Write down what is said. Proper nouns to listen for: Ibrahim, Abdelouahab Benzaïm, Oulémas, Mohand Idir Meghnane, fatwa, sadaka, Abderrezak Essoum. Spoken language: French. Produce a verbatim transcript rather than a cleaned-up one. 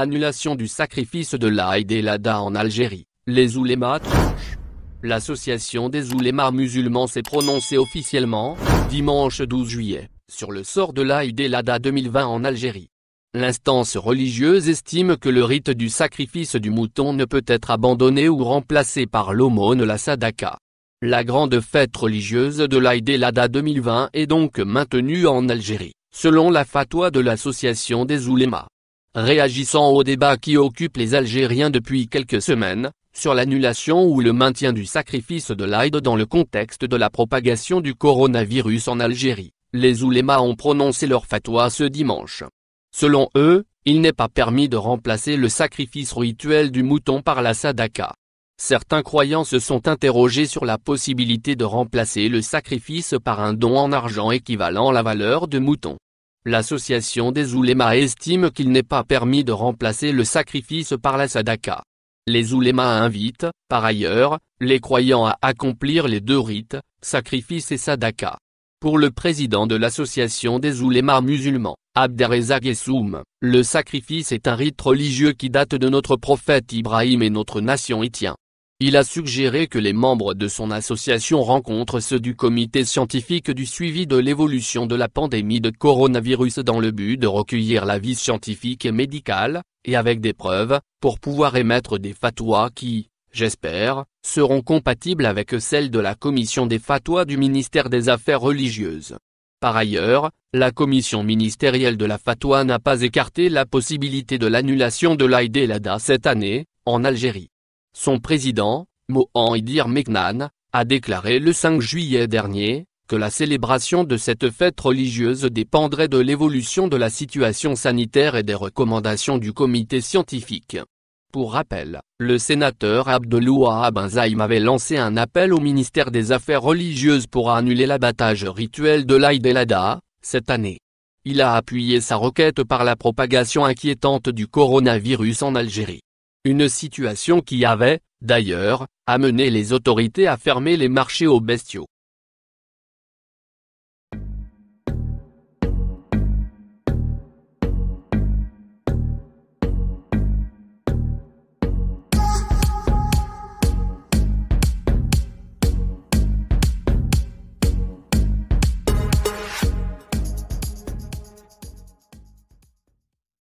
Annulation du sacrifice de l'Aïd el Adha en Algérie. Les oulémas tranchent. L'association des oulémas musulmans s'est prononcée officiellement, dimanche douze juillet, sur le sort de l'Aïd el Adha deux mille vingt en Algérie. L'instance religieuse estime que le rite du sacrifice du mouton ne peut être abandonné ou remplacé par l'aumône, la sadaka. La grande fête religieuse de l'Aïd el Adha deux mille vingt est donc maintenue en Algérie, selon la fatwa de l'association des oulémas. Réagissant au débat qui occupe les Algériens depuis quelques semaines, sur l'annulation ou le maintien du sacrifice de l'Aïd dans le contexte de la propagation du coronavirus en Algérie, les oulémas ont prononcé leur fatwa ce dimanche. Selon eux, il n'est pas permis de remplacer le sacrifice rituel du mouton par la sadaka. Certains croyants se sont interrogés sur la possibilité de remplacer le sacrifice par un don en argent équivalent à la valeur de mouton. L'association des oulémas estime qu'il n'est pas permis de remplacer le sacrifice par la sadaka. Les oulémas invitent, par ailleurs, les croyants à accomplir les deux rites, sacrifice et sadaka. Pour le président de l'association des oulémas musulmans, Abderrezak Essoum, le sacrifice est un rite religieux qui date de notre prophète Ibrahim et notre nation y tient. Il a suggéré que les membres de son association rencontrent ceux du comité scientifique du suivi de l'évolution de la pandémie de coronavirus dans le but de recueillir l'avis scientifique et médical, et avec des preuves, pour pouvoir émettre des fatwas qui, j'espère, seront compatibles avec celles de la commission des fatwas du ministère des Affaires religieuses. Par ailleurs, la commission ministérielle de la fatwa n'a pas écarté la possibilité de l'annulation de l'Aïd el Adha cette année, en Algérie. Son président, Mohand Idir Meghnane, a déclaré le cinq juillet dernier, que la célébration de cette fête religieuse dépendrait de l'évolution de la situation sanitaire et des recommandations du comité scientifique. Pour rappel, le sénateur Abdelouahab Benzaïm avait lancé un appel au ministère des Affaires religieuses pour annuler l'abattage rituel de l'Aïd el Adha, cette année. Il a appuyé sa requête par la propagation inquiétante du coronavirus en Algérie. Une situation qui avait, d'ailleurs, amené les autorités à fermer les marchés aux bestiaux.